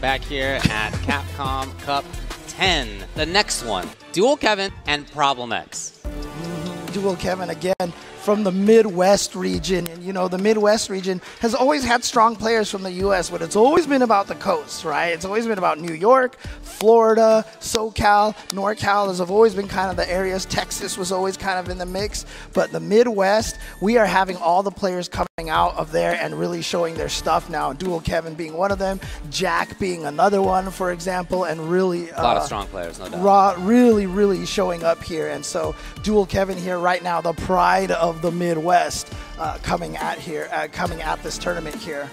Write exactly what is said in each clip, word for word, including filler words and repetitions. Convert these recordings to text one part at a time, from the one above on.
Back here at Capcom Cup ten. The next one, Dual Kevin and Problem X. Mm-hmm. Dual Kevin again from the Midwest region. And you know, the Midwest region has always had strong players from the U S, but it's always been about the coast, right? It's always been about New York, Florida, SoCal, NorCal has always been kind of the areas. Texas was always kind of in the mix, but the Midwest, we are having all the players coming out of there and really showing their stuff now. Dual Kevin being one of them, Jack being another one, for example, and really a uh, lot of strong players, no doubt. Raw, really, really showing up here, and so Dual Kevin here right now, the pride of the Midwest, uh, coming at here, uh, coming at this tournament here.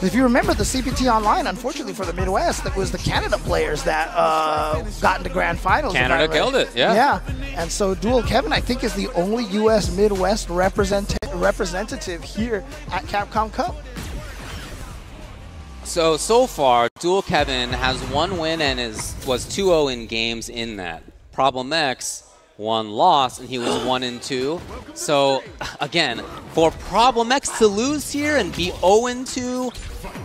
If you remember the C P T Online, unfortunately for the Midwest, that was the Canada players that uh, got into grand finals. Canada killed it, yeah. Yeah, and so Dual Kevin, I think, is the only U S Midwest represent representative here at Capcom Cup. So, so far, Dual Kevin has one win and is was two oh in games in that. Problem X, one loss, and he was one and two. So, again, for Problem X to lose here and be oh and two,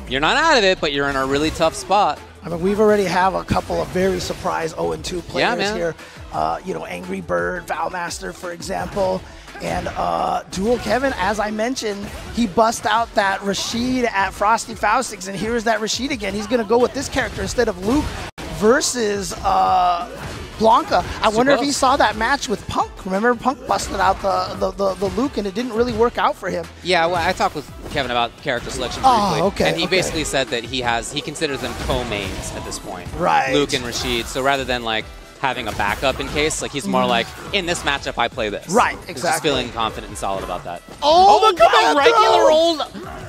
you're not out of it, but you're in a really tough spot. I mean, we've already have a couple of very surprise oh and two players yeah, here. Uh, you know, Angry Bird, Valmaster, for example. And uh, Dual Kevin, as I mentioned, he bust out that Rashid at Frosty Faustix, and here's that Rashid again. He's going to go with this character instead of Luke versus uh, Blanka. I wonder if he saw that match with Punk. Remember, Punk busted out the, the, the, the Luke, and it didn't really work out for him. Yeah, well, I talked with Kevin about character selection briefly, oh, okay, and he okay. basically said that he has he considers them co-mains at this point, right? Luke and Rashid. So rather than like having a backup in case, like he's more like, in this matchup I play this. Right, exactly. He's just feeling confident and solid about that. Oh, oh look at that regular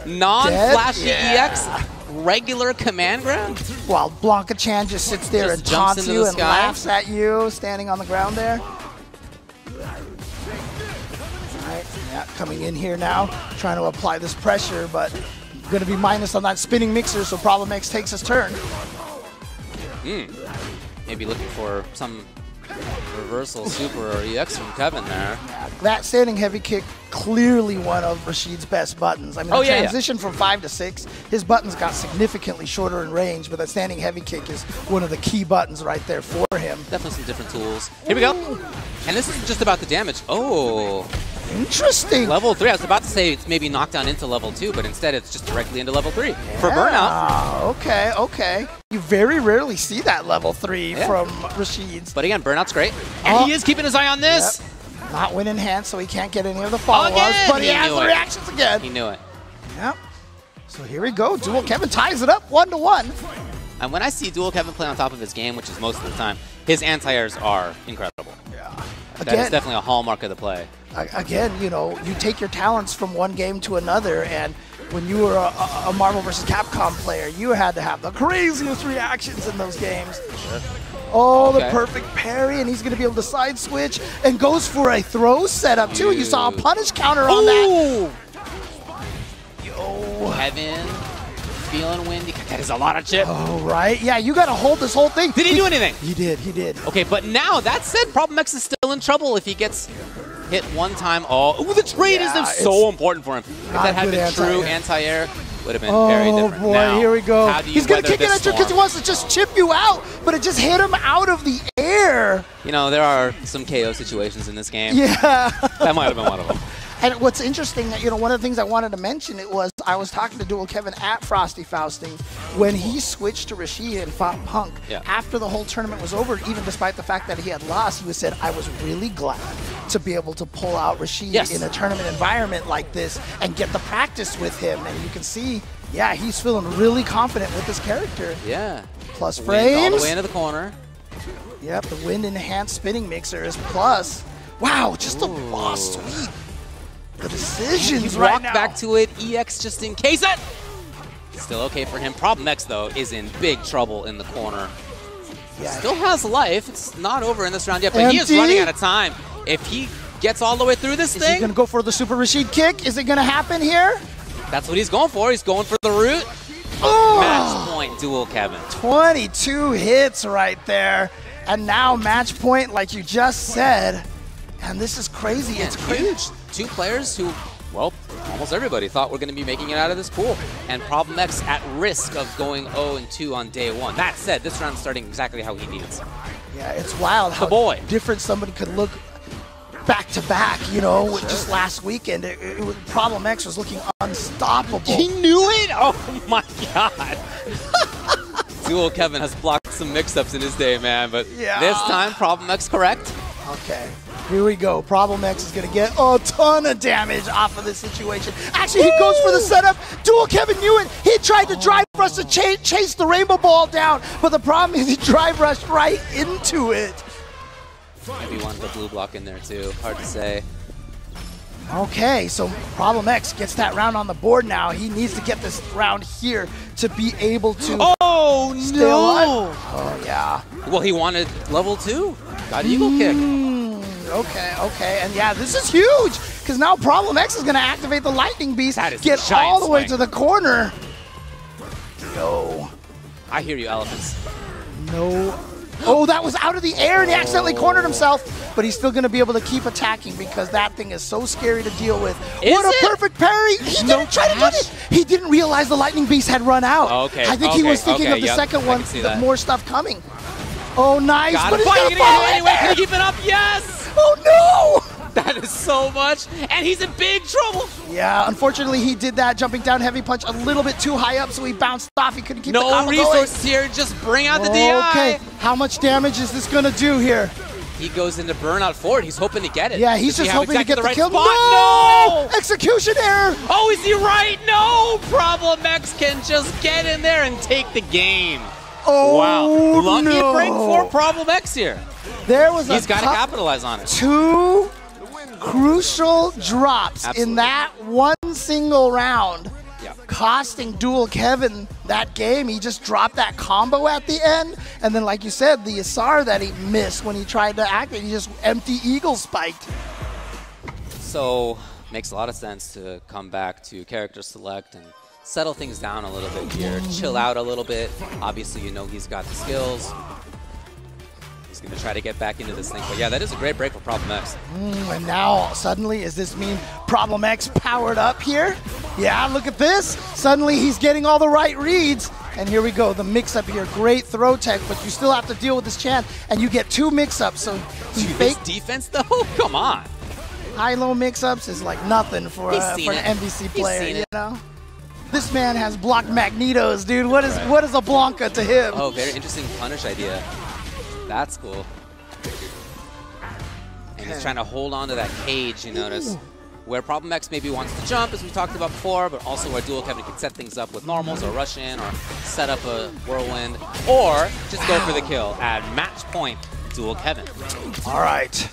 old non-flashy yeah. E X regular command grab. While Blanka-chan just sits there just and taunts you and sky. laughs at you standing on the ground there. All right, yeah, coming in here now, trying to apply this pressure, but gonna be minus on that spinning mixer, so Problem X takes his turn. Mm. Maybe looking for some reversal super or E X from Kevin there. That standing heavy kick, clearly one of Rashid's best buttons. I mean, oh, the yeah, transition yeah. from five to six, his buttons got significantly shorter in range, but that standing heavy kick is one of the key buttons right there for him. Definitely some different tools. Here we go. And this is just about the damage. Oh. Interesting. Level three. I was about to say it's maybe knocked down into level two, but instead it's just directly into level three yeah, for burnout. Okay, okay. You very rarely see that level three yeah. from Rashid's. But again, burnout's great. And oh. he is keeping his eye on this. Yep. Not win in hand, so he can't get any of the follow-ups, but he, he has the it. reactions again. He knew it. Yep. So here we go. Dual Kevin ties it up one to one. And when I see Dual Kevin play on top of his game, which is most of the time, his anti-airs are incredible. Yeah. Again, that is definitely a hallmark of the play. Again, you know, you take your talents from one game to another, and when you were a, a Marvel versus. Capcom player, you had to have the craziest reactions in those games. Sure. Oh, okay. The perfect parry, and he's going to be able to side switch, and goes for a throw setup, too. Dude. You saw a punish counter on Ooh. that. Yo. Kevin, feeling windy. That is a lot of chip. Oh, right. Yeah, you got to hold this whole thing. Did he, he do anything? He did, he did. Okay, but now, that said, Problem X is still in trouble if he gets hit one time all. Ooh, the trade yeah, is so important for him. If that had been anti true, anti-air would have been oh, very different. Oh boy, now, here we go. He's going to kick it at you because he wants to just chip you out, but it just hit him out of the air. You know, there are some K O situations in this game. Yeah. That might have been one of them. And what's interesting, you know, one of the things I wanted to mention, it was I was talking to Dual Kevin at Frosty Faustix when he switched to Rashid and fought Punk. Yeah. After the whole tournament was over, even despite the fact that he had lost, he said, I was really glad to be able to pull out Rashid yes. in a tournament environment like this and get the practice with him. And you can see, yeah, he's feeling really confident with his character. Yeah. Plus frames. Wind all the way into the corner. Yep, the wind-enhanced spinning mixer is plus. Wow, just Ooh. a boss sweep. The decisions right now. Walk back to it, E X just in case. That Still okay for him. Problem X, though, is in big trouble in the corner. Yes. Still has life. It's not over in this round yet, but M T? He is running out of time. If he gets all the way through this is thing... Is he going to go for the Super Rashid kick? Is it going to happen here? That's what he's going for. He's going for the root. Oh. Match point, Dual Kevin. twenty-two hits right there. And now match point, like you just said. And this is crazy. Man, it's huge. Two players who, well, almost everybody thought we're going to be making it out of this pool. And Problem X at risk of going oh and two on day one. That said, this round's starting exactly how he needs. Yeah, it's wild how boy. different somebody could look back to back, you know, sure. just last weekend. It, it, it, Problem X was looking unstoppable. He knew it? Oh, my God. Dual Kevin has blocked some mix-ups in his day, man. But yeah. this time, Problem X correct. Okay. Here we go. Problem X is going to get a ton of damage off of this situation. Actually, he Woo! goes for the setup. Dual Kevin knew it. He tried to drive oh. rush to ch chase the rainbow ball down, but the problem is he drive rushed right into it. Maybe he wanted the blue block in there too. Hard to say. Okay, so Problem X gets that round on the board now. He needs to get this round here to be able to... Oh, no! Oh, yeah. Well, he wanted level two. Got eagle mm. kick. Okay, okay, and yeah, this is huge because now Problem X is going to activate the Lightning Beast, that is get all the swing. way to the corner. No. I hear you, elephants. No. Oh, that was out of the air and he accidentally oh. cornered himself, but he's still going to be able to keep attacking because that thing is so scary to deal with. Is what it? a perfect parry! He no didn't try to do it! He didn't realize the Lightning Beast had run out. Okay, I think okay, he was thinking okay, of the yep, second one, the more stuff coming. Oh, nice, Got but he's going to fall in anyway. Can he keep it up? Yes! Oh no! That is so much, and he's in big trouble. Yeah, unfortunately he did that, jumping down heavy punch a little bit too high up, so he bounced off. He couldn't keep the combo going. No resources here, just bring out the D I. Okay, how much damage is this gonna do here? He goes into burnout forward. He's hoping to get it. Yeah, he's just hoping to get the kill. No! Execution error! Oh, is he right? No! Problem X can just get in there and take the game. Oh, wow. Lucky no. break for Problem X here. There was He's got to capitalize on it. Two crucial drops Absolutely. in that one single round, yeah. costing Dual Kevin that game. He just dropped that combo at the end. And then, like you said, the Asar that he missed when he tried to act it, he just empty eagle spiked. So, makes a lot of sense to come back to character select and settle things down a little bit here, chill out a little bit. Obviously, you know he's got the skills. He's going to try to get back into this thing. But yeah, that is a great break for Problem X. Mm, and now, suddenly, does this mean Problem X powered up here? Yeah, look at this. Suddenly, he's getting all the right reads. And here we go, the mix-up here. Great throw tech, but you still have to deal with this chance. And you get two mix-ups. So Dude, fake defense, though? Come on. High-low mix-ups is like nothing for, uh, for an M V C player, you know? This man has blocked magnetos, dude. What is right. what is a Blanka to him? Oh, very interesting punish idea. That's cool. And he's trying to hold on to that cage, you notice. Ooh. Where Problem X maybe wants to jump, as we talked about before, but also where Dual Kevin can set things up with normals or rush in or set up a whirlwind or just wow. go for the kill at match point, Dual Kevin. All right.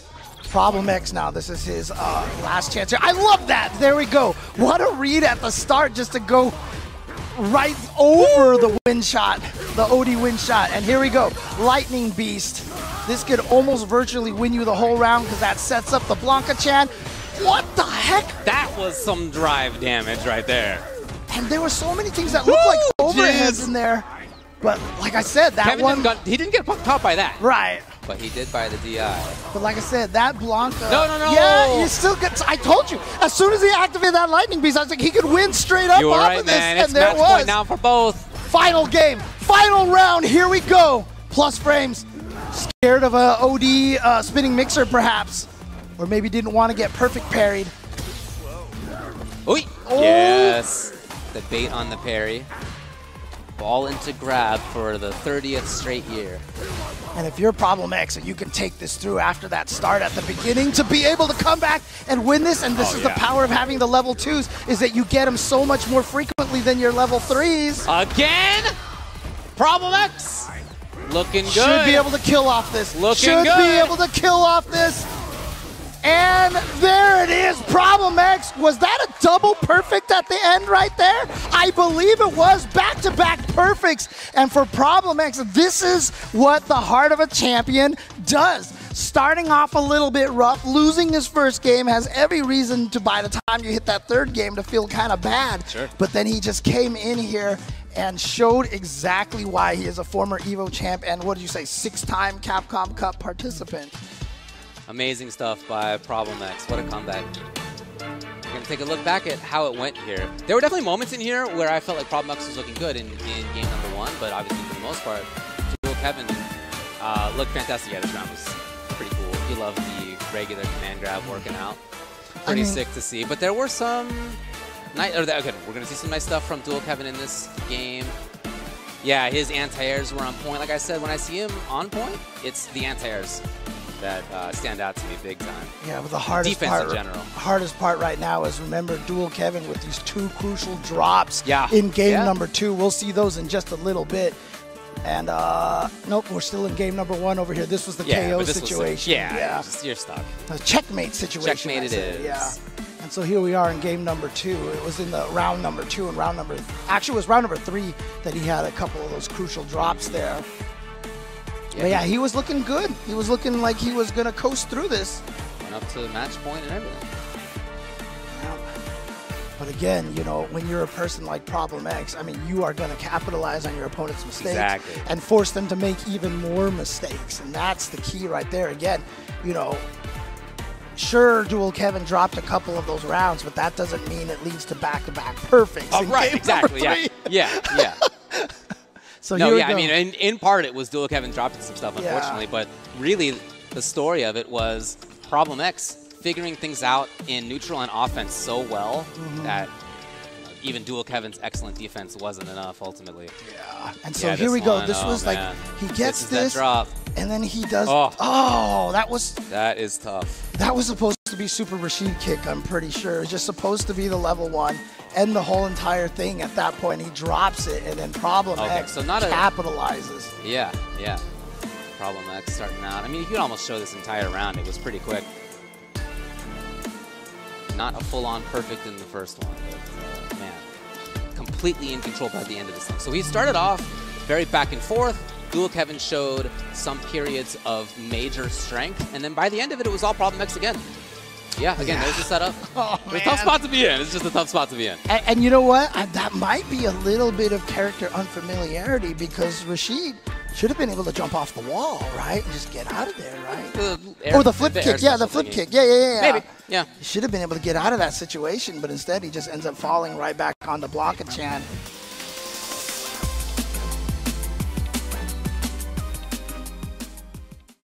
Problem X now. This is his uh, last chance here. I love that. There we go. What a read at the start just to go right over the win shot, the O D win shot. And here we go. Lightning Beast. This could almost virtually win you the whole round because that sets up the Blanka-chan. What the heck? That was some drive damage right there. And there were so many things that looked Ooh, like overheads geez. in there. But like I said, that Kevin one... Didn't got, he didn't get punked out by that. Right. But he did buy the D I. But like I said, that Blanka... No, no, no! Yeah, you still get... I told you, as soon as he activated that Lightning Beast, I was like, he could win straight up you off right, of this, man. and it's there match it was. Point now for both. Final game, final round, here we go. Plus frames. Scared of a O D uh, spinning mixer, perhaps. Or maybe didn't want to get perfect parried. Oy. Oh! Yes! The bait on the parry. Ball into grab for the thirtieth straight year. And if you're Problem X and you can take this through after that start at the beginning to be able to come back and win this, and this oh, is yeah. the power of having the level twos, is that you get them so much more frequently than your level threes. Again, Problem X looking good. Should be able to kill off this. Looking Should good. Should be able to kill off this. And there it is, Problem X. Was that a double perfect at the end right there? I believe it was, back-to-back perfects. And for Problem X, this is what the heart of a champion does. Starting off a little bit rough, losing his first game, has every reason to, by the time you hit that third game, to feel kind of bad. Sure. But then he just came in here and showed exactly why he is a former EVO champ and, what did you say, six-time Capcom Cup participant. Amazing stuff by Problem X. What a comeback. We're going to take a look back at how it went here. There were definitely moments in here where I felt like Problem X was looking good in, in game number one, but obviously for the most part, Dual Kevin uh, looked fantastic. Yeah, this round was pretty cool. He loved the regular command grab working out. Pretty I mean, sick to see. But there were some nice... Or the, okay, we're going to see some nice stuff from Dual Kevin in this game. Yeah, his anti-airs were on point. Like I said, when I see him on point, it's the anti-airs that uh, stand out to me big time. Yeah, but the hardest defense part, in general. hardest part right now is, remember, Dual Kevin with these two crucial drops yeah. in game yeah. number two. We'll see those in just a little bit. And uh, nope, we're still in game number one over here. This was the yeah, K O situation. A, yeah, yeah. Just, you're stuck. A checkmate situation. Checkmate it is. Yeah. And so here we are in game number two. It was in the round number two and round number, actually it was round number three that he had a couple of those crucial drops there. But yeah, he was looking good. He was looking like he was going to coast through this. Went up to the match point and everything. Yeah. But again, you know, when you're a person like Problem X, I mean, you are going to capitalize on your opponent's mistakes exactly. and force them to make even more mistakes. And that's the key right there. Again, you know, sure, Dual Kevin dropped a couple of those rounds, but that doesn't mean it leads to back-to-back perfects. Oh, right, exactly. Yeah, yeah, yeah. So no, yeah, I mean, in, in part it was Dual Kevin dropping some stuff, unfortunately, yeah. but really the story of it was Problem X figuring things out in neutral and offense so well mm-hmm. that even Dual Kevin's excellent defense wasn't enough, ultimately. Yeah, and so yeah, here we one, go. This oh, was man. like, he gets this, this drop. and then he does, oh. oh, that was. That is tough. That was supposed to be Super Rashid kick, I'm pretty sure. It was just supposed to be the level one. And the whole entire thing at that point, he drops it, and then Problem okay, X so not capitalizes. A, yeah, yeah. Problem X starting out. I mean, you could almost show this entire round. It was pretty quick. Not a full-on perfect in the first one, but uh, man, completely in control by the end of this thing. So he started off very back and forth. Dual Kevin showed some periods of major strength, and then by the end of it, it was all Problem X again. Yeah, again, yeah. there's the setup. Oh, it's a tough spot to be in. It's just a tough spot to be in. And, and you know what? I, that might be a little bit of character unfamiliarity because Rashid should have been able to jump off the wall, right? And just get out of there, right? The air, or the flip the kick. Yeah, the flip thingy. kick. Yeah, yeah, yeah. Maybe. Yeah. He should have been able to get out of that situation, but instead he just ends up falling right back on the Blanka-chan.